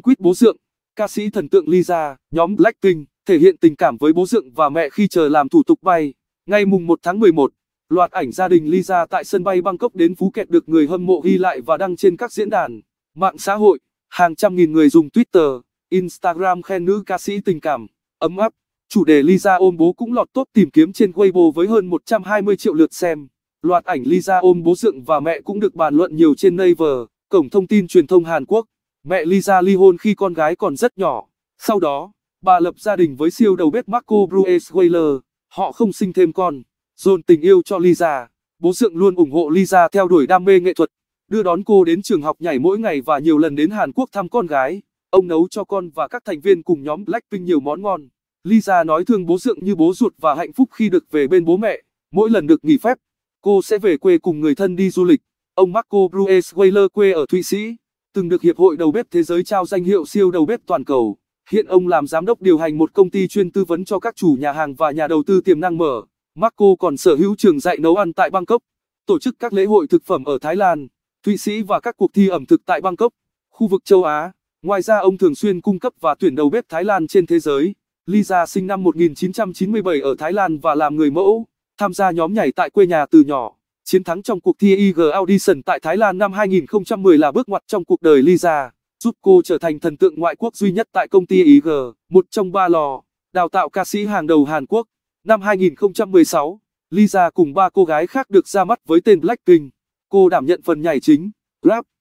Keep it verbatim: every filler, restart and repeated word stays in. quấn quýt bố dượng. Ca sĩ thần tượng Lisa, nhóm Blackpink, thể hiện tình cảm với bố dượng và mẹ khi chờ làm thủ tục bay. Ngày mùng một tháng mười một, loạt ảnh gia đình Lisa tại sân bay Bangkok đến Phú Kẹt được người hâm mộ ghi lại và đăng trên các diễn đàn mạng xã hội. Hàng trăm nghìn người dùng Twitter, Instagram khen nữ ca sĩ tình cảm, ấm áp. Chủ đề Lisa ôm bố cũng lọt top tìm kiếm trên Weibo với hơn một trăm hai mươi triệu lượt xem. Loạt ảnh Lisa ôm bố dượng và mẹ cũng được bàn luận nhiều trên Naver, cổng thông tin truyền thông Hàn Quốc. Mẹ Lisa ly hôn khi con gái còn rất nhỏ. Sau đó, bà lập gia đình với siêu đầu bếp Marco Bruesweiler. Họ không sinh thêm con. Dồn tình yêu cho Lisa. Bố dượng luôn ủng hộ Lisa theo đuổi đam mê nghệ thuật, đưa đón cô đến trường học nhảy mỗi ngày và nhiều lần đến Hàn Quốc thăm con gái. Ông nấu cho con và các thành viên cùng nhóm Blackpink nhiều món ngon. Lisa nói thương bố dượng như bố ruột và hạnh phúc khi được về bên bố mẹ. Mỗi lần được nghỉ phép, cô sẽ về quê cùng người thân đi du lịch. Ông Marco Bruesweiler quê ở Thụy Sĩ, từng được Hiệp hội Đầu bếp Thế giới trao danh hiệu siêu đầu bếp toàn cầu. Hiện ông làm giám đốc điều hành một công ty chuyên tư vấn cho các chủ nhà hàng và nhà đầu tư tiềm năng mở. Marco còn sở hữu trường dạy nấu ăn tại Bangkok, tổ chức các lễ hội thực phẩm ở Thái Lan, Thụy Sĩ và các cuộc thi ẩm thực tại Bangkok, khu vực châu Á. Ngoài ra ông thường xuyên cung cấp và tuyển đầu bếp Thái Lan trên thế giới. Lisa sinh năm một nghìn chín trăm chín mươi bảy ở Thái Lan và làm người mẫu, tham gia nhóm nhảy tại quê nhà từ nhỏ. Chiến thắng trong cuộc thi Y G Audition tại Thái Lan năm hai nghìn không trăm mười là bước ngoặt trong cuộc đời Lisa, giúp cô trở thành thần tượng ngoại quốc duy nhất tại công ty Y G, một trong ba lò đào tạo ca sĩ hàng đầu Hàn Quốc. Năm hai nghìn không trăm mười sáu, Lisa cùng ba cô gái khác được ra mắt với tên Blackpink. Cô đảm nhận phần nhảy chính, rap.